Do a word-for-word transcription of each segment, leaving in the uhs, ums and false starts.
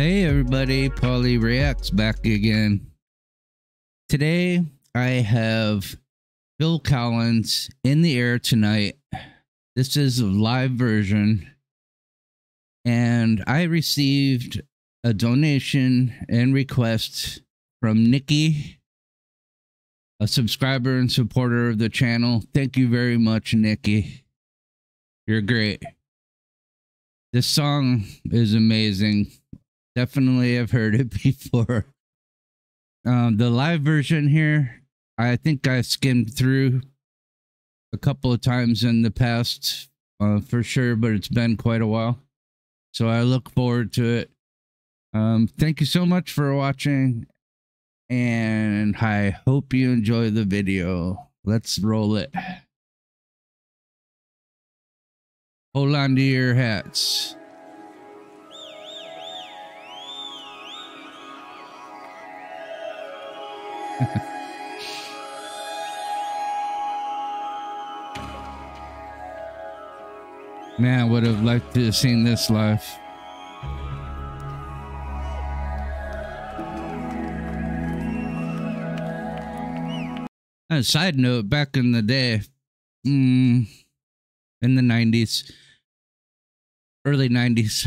Hey everybody, PaulieReacts back again. Today I have Phil Collins, In The Air Tonight. This is a live version, and I received a donation and request from Nikki, a subscriber and supporter of the channel. Thank you very much, Nikki. You're great. This song is amazing. Definitely have heard it before. Um, the live version here, I think I skimmed through a couple of times in the past uh, for sure, but it's been quite a while. So I look forward to it. Um, thank you so much for watching, and I hope you enjoy the video. Let's roll it. Hold on to your hats. Man, I would have liked to have seen this live. On a side note, back in the day, mm, in the nineties, early nineties,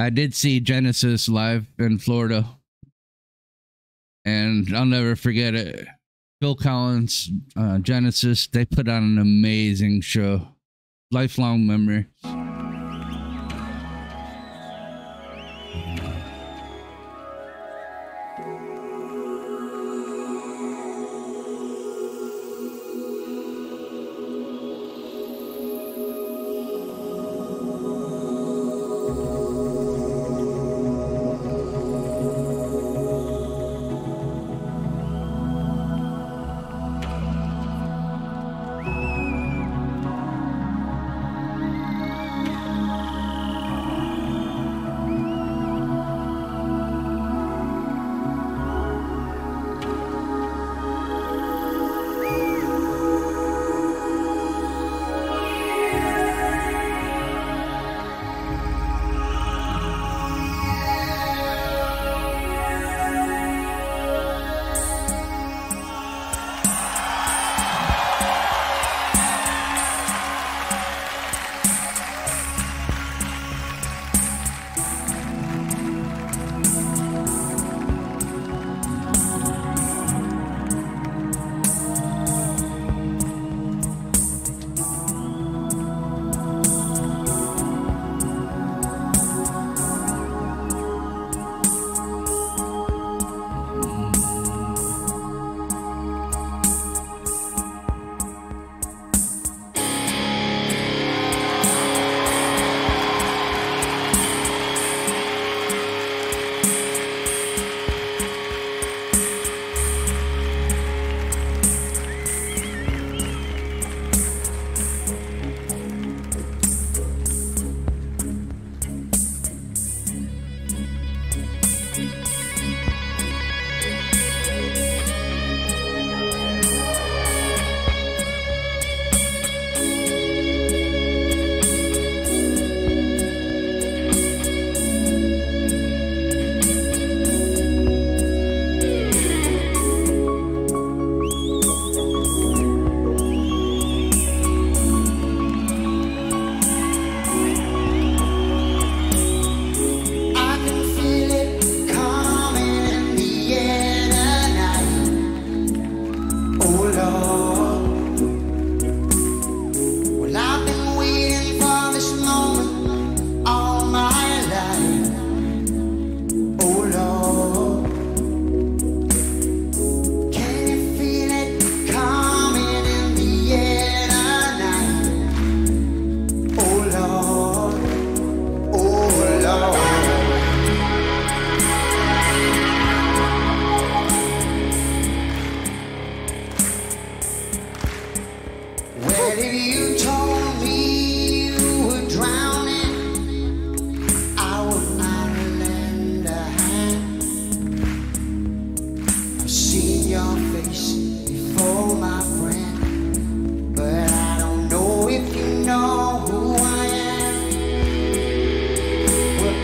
I did see Genesis live in Florida. And I'll never forget it. Phil Collins, uh, Genesis, they put on an amazing show. Lifelong memory.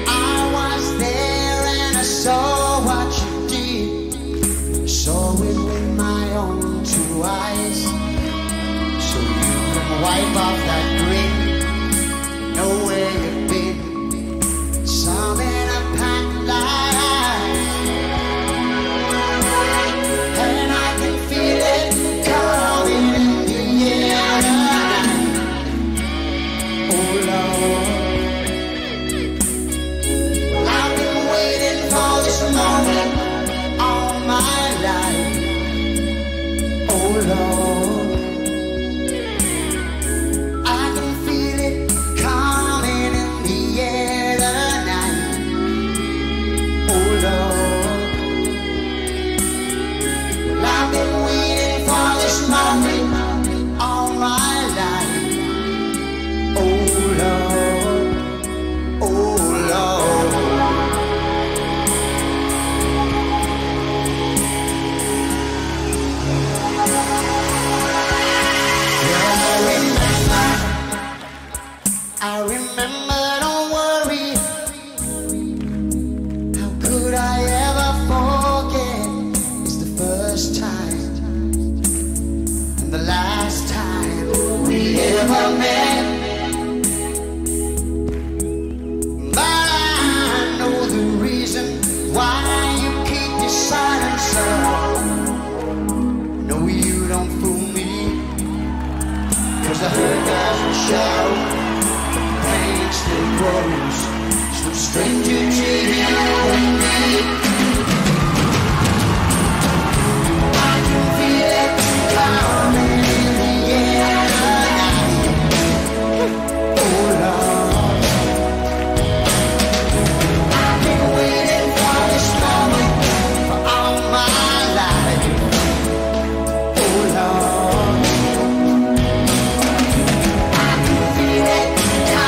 I was wipe off that grin. Know where you've been. Some in a pack line. And I can feel it calling in the air tonight. Oh Lord, well, I've been waiting for this moment all my life. Oh Lord, I remember, don't worry. How could I ever forget? It's the first time and the last time we ever met. But I know the reason why you keep your silence up. No, you don't fool me, 'cause the hurt doesn't show. Still grows, so stranger to you and me. I can feel it coming in the air tonight. Oh Lord, I've been waiting for this moment for all my life. Oh Lord, I can feel it coming.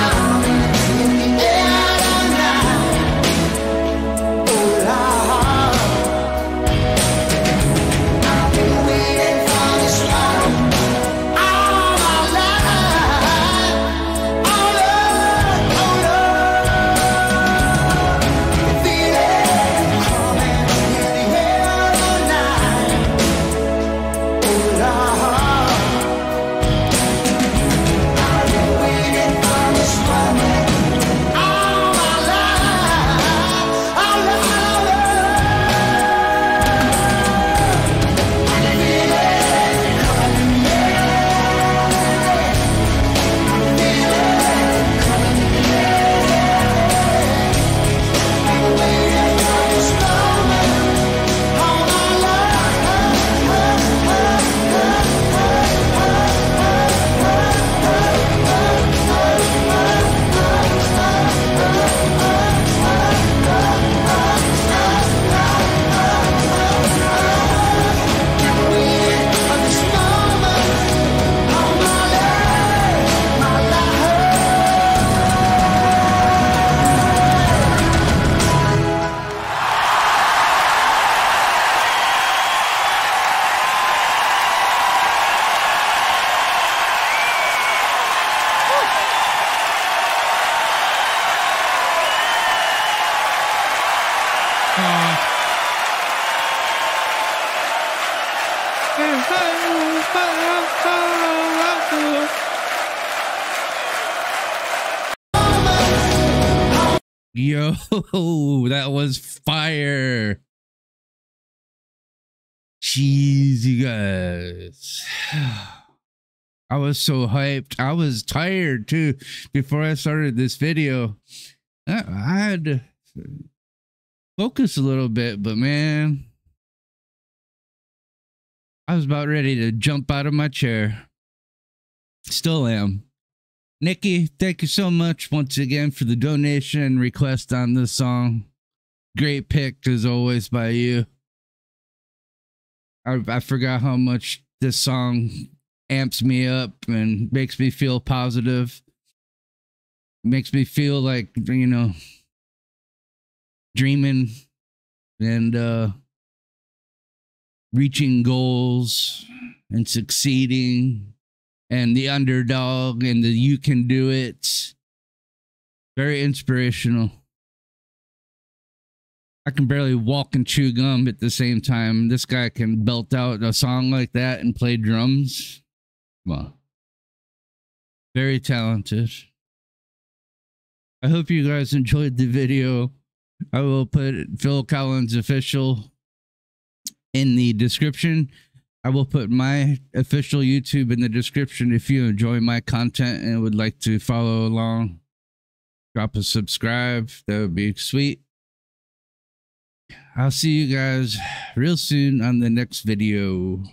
Yo, that was fire. Jeez, you guys. I was so hyped. I was tired too before I started this video. I had to focus a little bit, but man, I was about ready to jump out of my chair. Still am. Nikki, thank you so much once again for the donation request on this song. Great pick, as always, by you. I, I forgot how much this song amps me up and makes me feel positive. Makes me feel like, you know, dreaming and uh, reaching goals and succeeding. And the underdog and the you can do it. Very inspirational. I can barely walk and chew gum at the same time. This guy can belt out a song like that and play drums. Well, very talented. I hope you guys enjoyed the video. I will put Phil Collins official in the description. I will put my official YouTube in the description. If you enjoy my content and would like to follow along, drop a subscribe. That would be sweet. I'll see you guys real soon on the next video.